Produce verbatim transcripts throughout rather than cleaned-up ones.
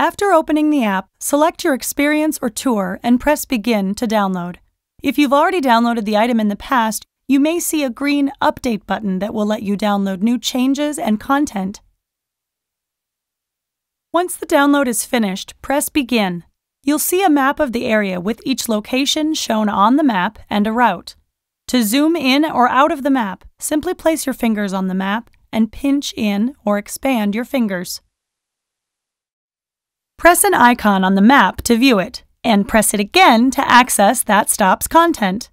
After opening the app, select your experience or tour and press Begin to download. If you've already downloaded the item in the past, you may see a green Update button that will let you download new changes and content. Once the download is finished, press Begin. You'll see a map of the area with each location shown on the map and a route. To zoom in or out of the map, simply place your fingers on the map and pinch in or expand your fingers. Press an icon on the map to view it, and press it again to access that stop's content.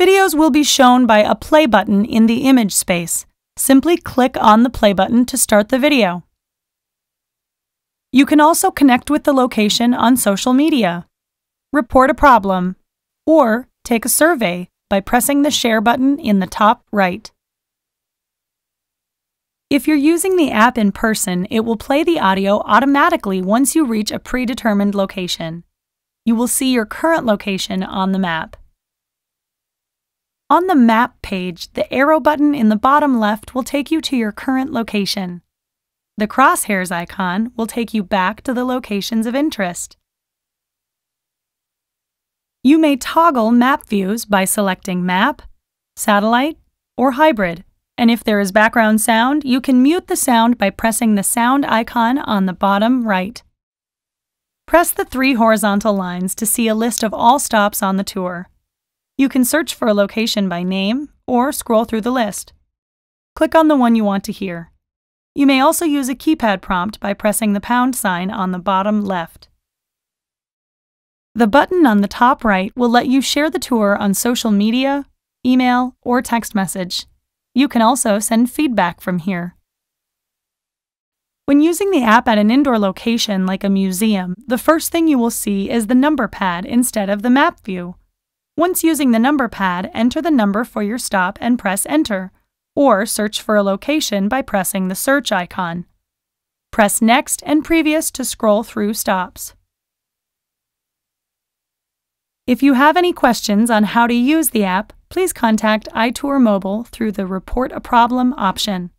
Videos will be shown by a play button in the image space. Simply click on the play button to start the video. You can also connect with the location on social media, report a problem, or take a survey by pressing the share button in the top right. If you're using the app in person, it will play the audio automatically once you reach a predetermined location. You will see your current location on the map. On the map page, the arrow button in the bottom left will take you to your current location. The crosshairs icon will take you back to the locations of interest. You may toggle map views by selecting Map, Satellite, or Hybrid. And if there is background sound, you can mute the sound by pressing the sound icon on the bottom right. Press the three horizontal lines to see a list of all stops on the tour. You can search for a location by name or scroll through the list. Click on the one you want to hear. You may also use a keypad prompt by pressing the pound sign on the bottom left. The button on the top right will let you share the tour on social media, email, or text message. You can also send feedback from here. When using the app at an indoor location like a museum, the first thing you will see is the number pad instead of the map view. Once using the number pad, enter the number for your stop and press Enter, or search for a location by pressing the search icon. Press Next and Previous to scroll through stops. If you have any questions on how to use the app, please contact iTour Mobile through the Report a Problem option.